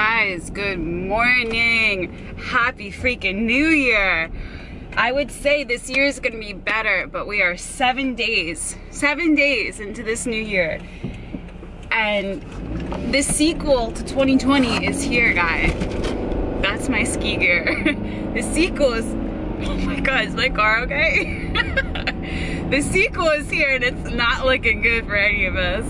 guys, good morning. Happy freaking New Year. I would say this year is gonna be better, but we are 7 days into this new year. And the sequel to 2020 is here, guys. That's my ski gear. The sequel is, oh my God, is my car okay? The sequel is here and it's not looking good for any of us.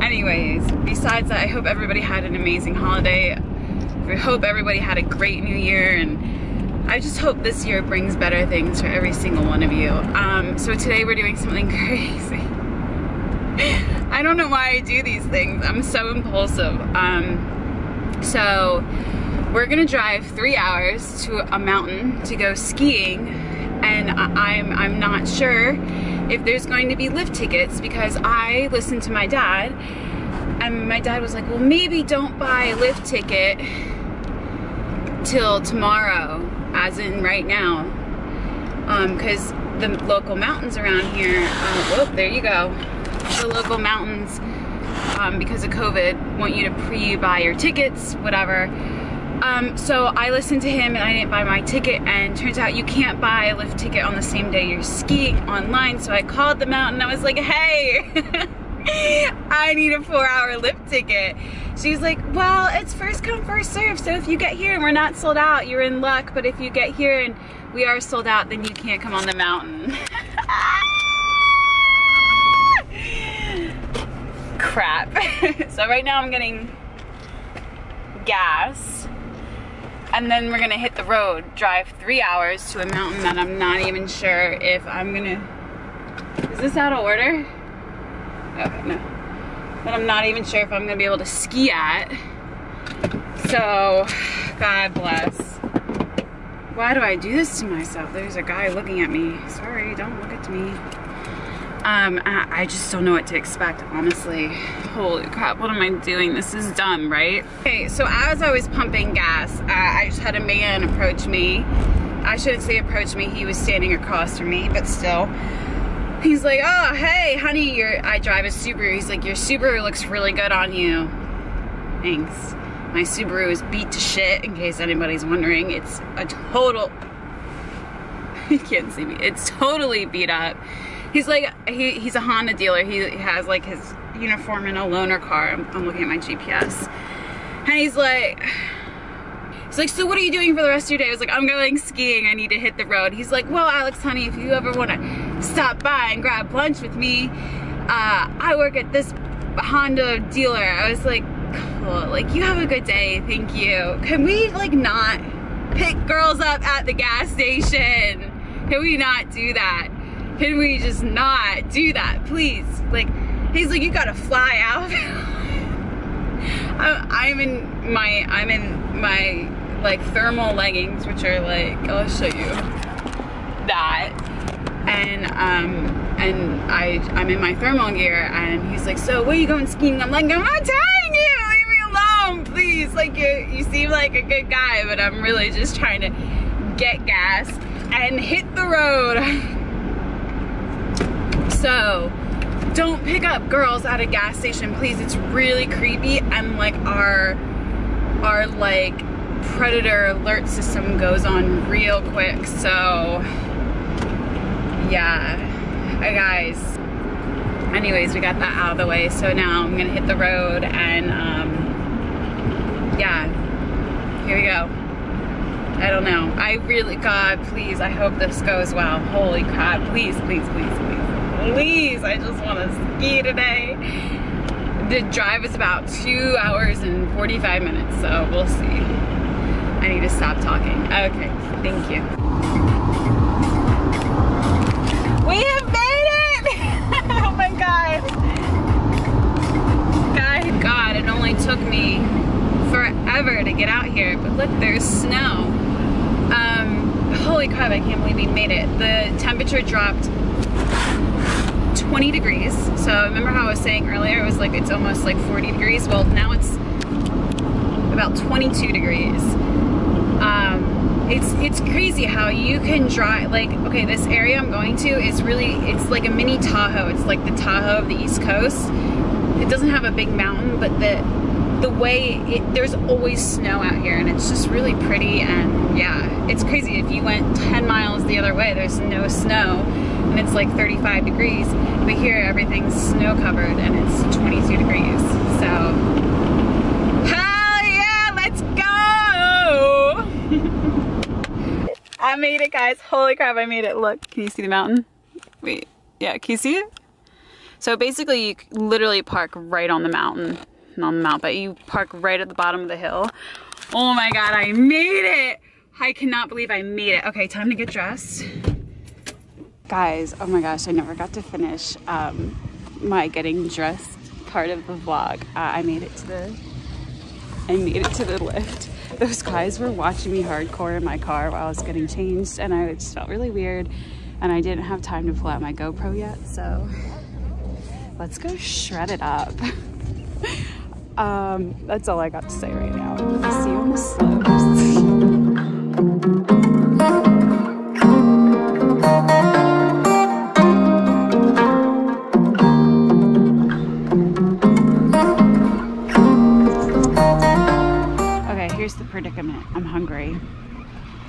Anyways, besides that, I hope everybody had an amazing holiday. I hope everybody had a great new year, and I just hope this year brings better things for every single one of you. So today we're doing something crazy. I don't know why I do these things. I'm so impulsive. So we're gonna drive 3 hours to a mountain to go skiing, and I'm not sure if there's going to be lift tickets, because I listened to my dad, and my dad was like, well, maybe don't buy a lift ticket till tomorrow, as in right now, because the local mountains around here, the local mountains, because of COVID, want you to pre-buy your tickets, whatever. So I listened to him and I didn't buy my ticket, and turns out you can't buy a lift ticket on the same day you're skiing online. So I called them out and I was like, hey, I need a 4-hour lift ticket. She's like, well, it's first come, first serve. So if you get here and we're not sold out, you're in luck. But if you get here and we are sold out, then you can't come on the mountain. Crap. So right now I'm getting gas. And then we're gonna hit the road, drive 3 hours to a mountain that I'm not even sure if I'm gonna, is this out of order? Okay, no. But I'm not even sure if I'm gonna be able to ski at. So, God bless. Why do I do this to myself? There's a guy looking at me. Sorry, don't look at me. I just don't know what to expect, honestly. Holy crap, what am I doing? This is dumb, right? Okay, so as I was pumping gas, I just had a man approach me. I shouldn't say approach me, he was standing across from me, but still. He's like, oh, hey, honey, I drive a Subaru. He's like, your Subaru looks really good on you. Thanks. My Subaru is beat to shit, in case anybody's wondering. It's a total, you can't see me. It's totally beat up. He's like, he's a Honda dealer. He has like his uniform in a loaner car. I'm looking at my GPS. And he's like, so what are you doing for the rest of your day? I was like, I'm going skiing. I need to hit the road. He's like, well, Alex, honey, if you ever want to stop by and grab lunch with me, I work at this Honda dealer. I was like, cool. Like, you have a good day. Thank you. Can we like not pick girls up at the gas station? Can we not do that? Can we just not do that, please? Like, he's like, you gotta fly out. I'm in my like thermal leggings, which are like, I'll show you that. And I'm in my thermal gear, and he's like, so where are you going skiing? I'm like, I'm not telling you. Leave me alone, please. Like, you seem like a good guy, but I'm really just trying to get gas and hit the road. So, don't pick up girls at a gas station, please. It's really creepy, and like our like predator alert system goes on real quick. So, yeah, guys. Anyways, we got that out of the way. So now I'm gonna hit the road, and yeah, here we go. I don't know. I really, God, please, I hope this goes well. Holy crap, please, please, please, please, please. I just want to ski today. The drive is about 2 hours and 45 minutes, so we'll see. I need to stop talking. Okay, thank you. We have made it! Oh my God. God, it only took me forever to get out here, but look, there's snow. Holy crap, I can't believe we made it. The temperature dropped 20 degrees. So remember how I was saying earlier, it was like, it's almost like 40 degrees. Well, now it's about 22 degrees. It's crazy how you can drive, like, okay, this area I'm going to is really, it's like a mini Tahoe. It's like the Tahoe of the East Coast. It doesn't have a big mountain, but the the way there's always snow out here, and it's just really pretty. And yeah, it's crazy. If you went 10 miles the other way, there's no snow and it's like 35 degrees, but here everything's snow covered and it's 22 degrees. So hell yeah, let's go. I made it, guys. Holy crap, I made it. Look, can you see the mountain? Wait, yeah, can you see it? So basically you literally park right on the mountain. Not on the mountain, but you park right at the bottom of the hill. Oh my God, I made it. I cannot believe I made it. Okay, time to get dressed. Guys, oh my gosh, I never got to finish my getting dressed part of the vlog. I made it to the lift. Those guys were watching me hardcore in my car while I was getting changed, and I just felt really weird, and I didn't have time to pull out my GoPro yet, so let's go shred it up. That's all I got to say right now. See you on the slopes. Okay, here's the predicament. I'm hungry.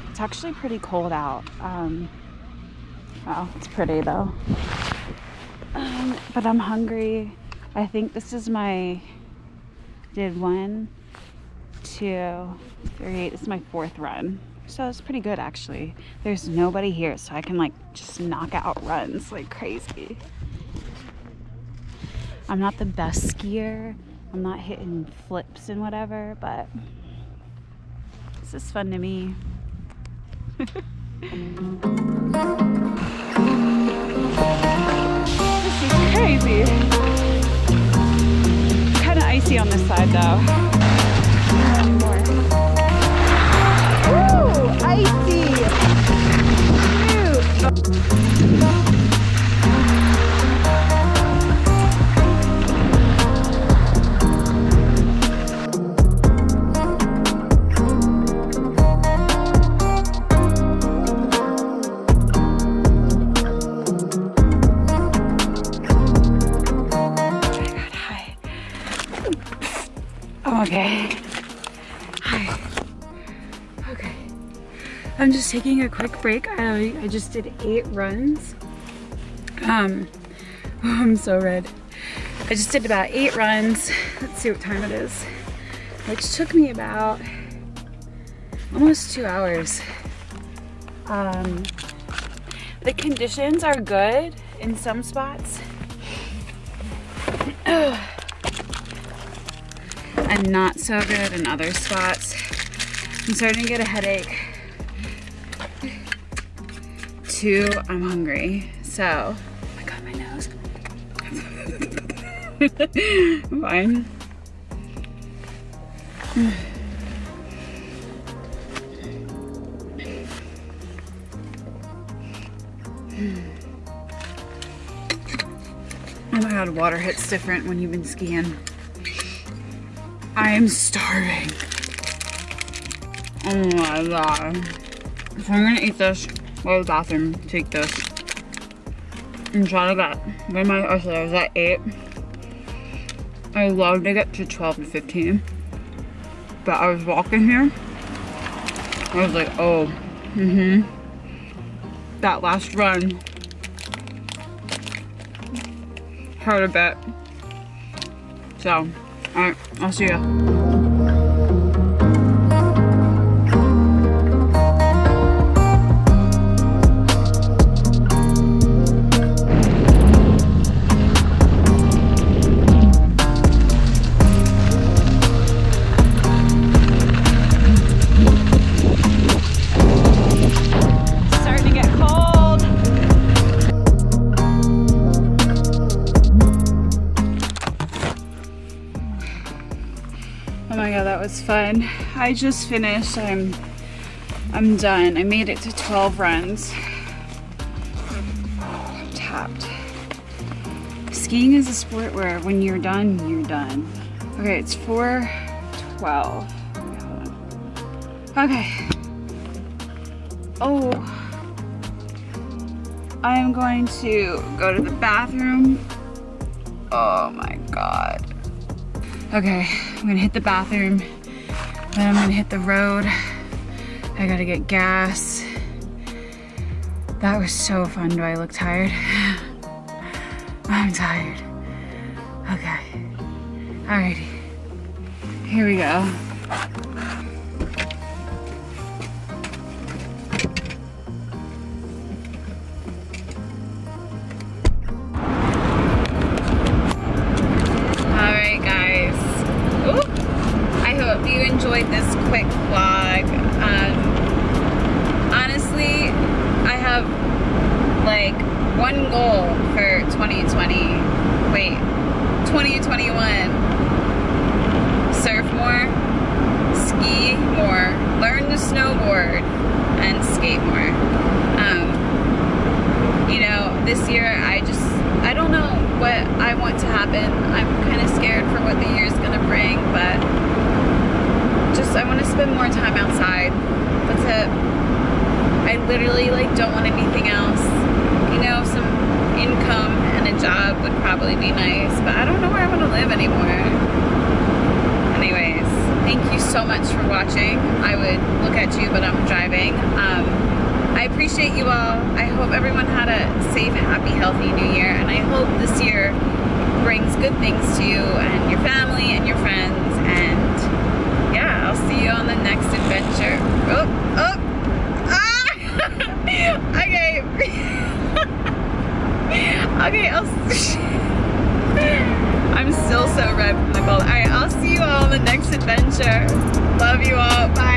It's actually pretty cold out. Oh, it's pretty though. But I'm hungry. I think this is my, did 1, 2, 3, this is my 4th run. So it's pretty good actually. There's nobody here, so I can like just knock out runs like crazy. I'm not the best skier. I'm not hitting flips and whatever, but this is fun to me. This is crazy. Icy on this side though. Woo! Icy! Okay. Hi. Okay. I'm just taking a quick break. I just did 8 runs. Oh, I'm so red. I just did about 8 runs. Let's see what time it is. Which took me about almost 2 hours. The conditions are good in some spots. And not so good in other spots. I'm starting to get a headache. 2, I'm hungry. So, oh my God, my nose. Fine. Oh my God, water hits different when you've been skiing. I am starving. Oh my God. So I'm gonna eat this, go to the bathroom, take this, and try to get, when I was at 8. I love to get to 12 to 15. But I was walking here, I was like, oh, that last run hurt a bit. So. All right, I'll see ya. Starting to get cold. Oh my God, that was fun. I just finished. I'm done. I made it to 12 runs. Oh, I'm tapped. Skiing is a sport where when you're done, you're done. Okay, it's 4:12. Okay. Oh, I am going to go to the bathroom. Oh my God. Okay. I'm gonna hit the bathroom, then I'm gonna hit the road. I gotta get gas. That was so fun. Do I look tired? I'm tired. Okay. Alrighty. Here we go. Alright guys. Ooh. I hope you enjoyed this quick vlog. Honestly, I have like one goal for 2021. Surf more, ski more, learn to snowboard, and skate more. You know, this year I don't know what I want to happen. I'm kind of scared for what the year's gonna bring, but just I want to spend more time outside. That's it. I literally like don't want anything else. You know, some income and a job would probably be nice, but I don't know where I want to live anymore. Anyways, thank you so much for watching. I would look at you, but I'm driving. I appreciate you all. I hope everyone had a safe, happy, healthy new year, and I hope this year brings good things to you and your family and your friends, and yeah, I'll see you on the next adventure. Oh, oh, ah! Okay. Okay, I'm still so red from the cold. Alright, I'll see you all in the next adventure. Love you all. Bye.